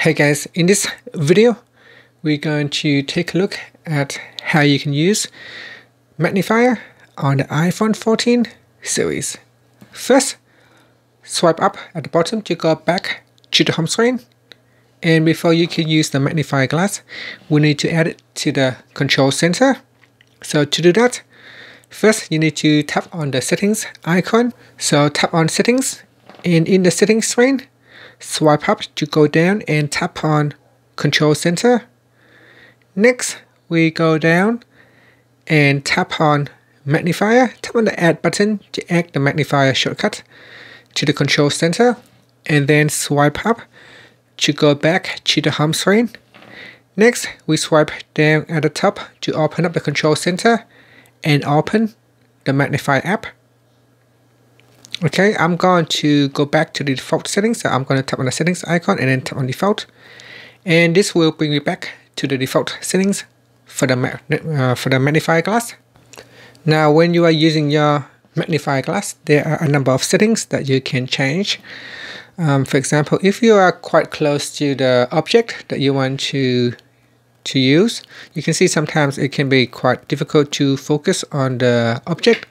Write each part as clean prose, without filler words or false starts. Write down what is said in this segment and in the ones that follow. Hey guys, in this video we're going to take a look at how you can use magnifier on the iPhone 14 series. First, swipe up at the bottom to go back to the home screen, and before you can use the magnifier glass we need to add it to the control center. So to do that, first you need to tap on the settings icon. So tap on settings, and in the settings screen swipe up to go down and tap on Control Center. Next, we go down and tap on Magnifier. Tap on the Add button to add the magnifier shortcut to the Control Center, and then swipe up to go back to the home screen. Next, we swipe down at the top to open up the Control Center and open the Magnifier app. Okay, I'm going to go back to the default settings, so I'm going to tap on the settings icon and then tap on default. And this will bring me back to the default settings for the magnifier glass. Now, when you are using your magnifier glass, there are a number of settings that you can change. For example, if you are quite close to the object that you want to use, you can see sometimes it can be quite difficult to focus on the object,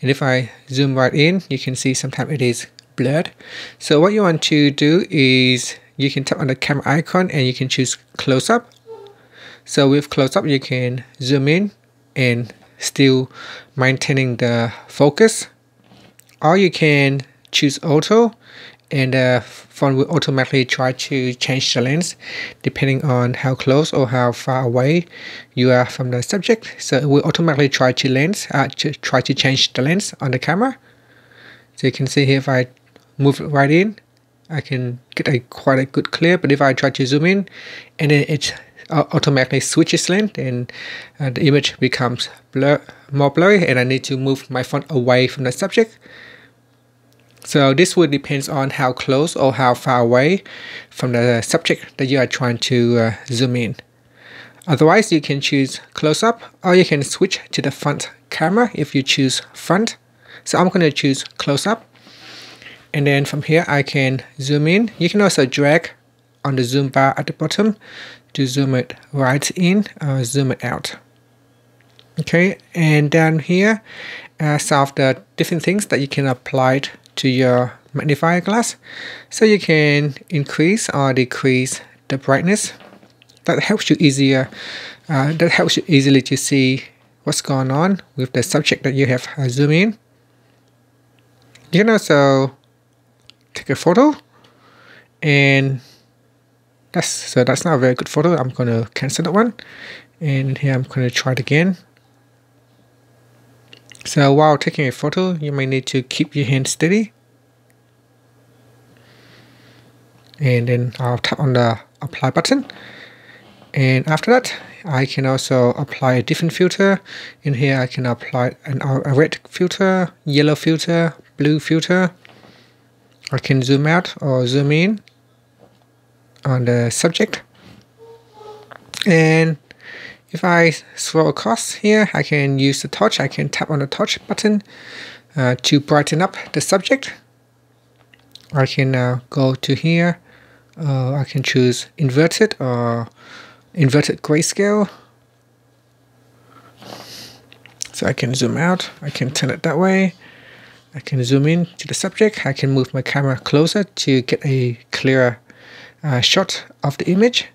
and if I zoom right in you can see sometimes it is blurred. So what you want to do is you can tap on the camera icon and you can choose close up. So with close up you can zoom in and still maintaining the focus, or you can choose auto and the phone will automatically try to change the lens depending on how close or how far away you are from the subject. So it will automatically try to change the lens on the camera. So you can see here, if I move right in, I can get quite a good clear. But if I try to zoom in, and then it automatically switches lens, and the image becomes more blurry, and I need to move my phone away from the subject. So this will depend on how close or how far away from the subject that you are trying to zoom in. Otherwise, you can choose close up, or you can switch to the front camera if you choose front. So I'm going to choose close up. And then from here, I can zoom in. You can also drag on the zoom bar at the bottom to zoom it right in or zoom it out. Okay, and down here are some of the different things that you can apply to your magnifier glass. So you can increase or decrease the brightness. That helps you easily to see what's going on with the subject that you have zoomed in. You can also take a photo, and that's not a very good photo. I'm going to cancel that one, and here I'm going to try it again. So while taking a photo, you may need to keep your hand steady. And then I'll tap on the apply button. And after that, I can also apply a different filter. In here, I can apply a red filter, yellow filter, blue filter. I can zoom out or zoom in on the subject. And if I scroll across here, I can use the torch. I can tap on the torch button to brighten up the subject. I can now go to here. I can choose inverted or inverted grayscale. So I can zoom out. I can turn it that way. I can zoom in to the subject. I can move my camera closer to get a clearer shot of the image.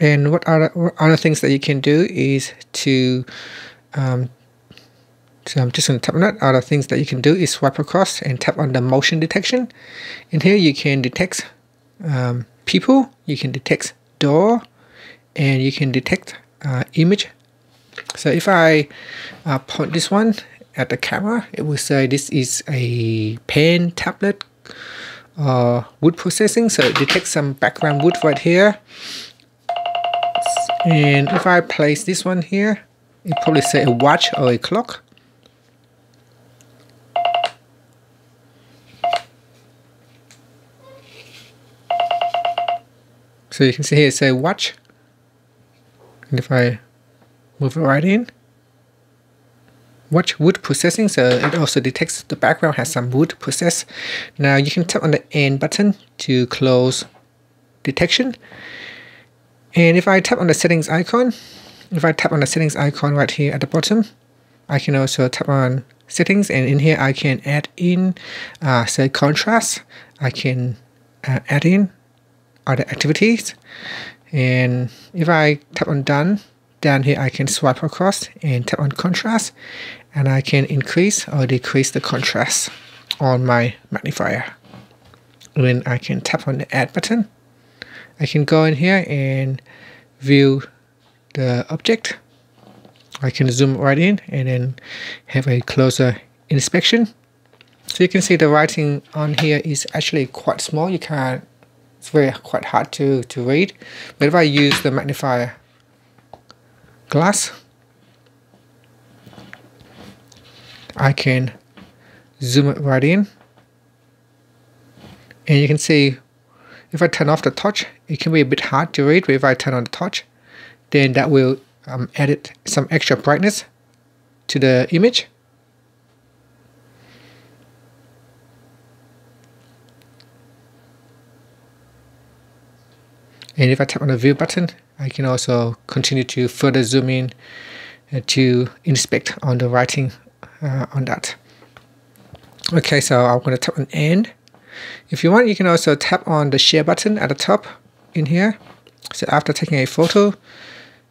And what other things that you can do is to, so I'm just going to tap on that. Other things that you can do is swipe across and tap on the motion detection. In here you can detect people, you can detect door, and you can detect image. So if I point this one at the camera, it will say this is a pen, tablet, wood processing. So it detects some background wood right here. And if I place this one here, it probably say a watch or a clock. So you can see here it say watch. And if I move it right in, watch wood processing, so it also detects the background has some wood process. Now you can tap on the End button to close detection. And if I tap on the settings icon, right here at the bottom, I can also tap on settings, and in here I can add in say contrast. I can add in other activities, and if I tap on done, down here I can swipe across and tap on contrast, and I can increase or decrease the contrast on my magnifier. And then I can tap on the Add button. I can go in here and view the object. I can zoom right in and then have a closer inspection. So you can see the writing on here is actually quite small. You can't, it's very quite hard to read. But if I use the magnifier glass, I can zoom it right in, and you can see if I turn off the torch, it can be a bit hard to read. But if I turn on the torch, then that will added some extra brightness to the image. And if I tap on the view button, I can also continue to further zoom in to inspect on the writing on that. Okay, so I'm going to tap on End. If you want, you can also tap on the Share button at the top in here. So after taking a photo,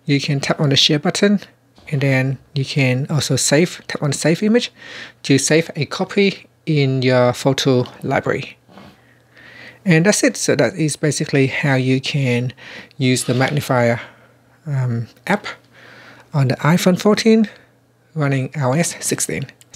you can tap on the Share button, and then you can also save, tap on Save Image to save a copy in your photo library. And that's it. So that is basically how you can use the magnifier app on the iPhone 14 running iOS 16.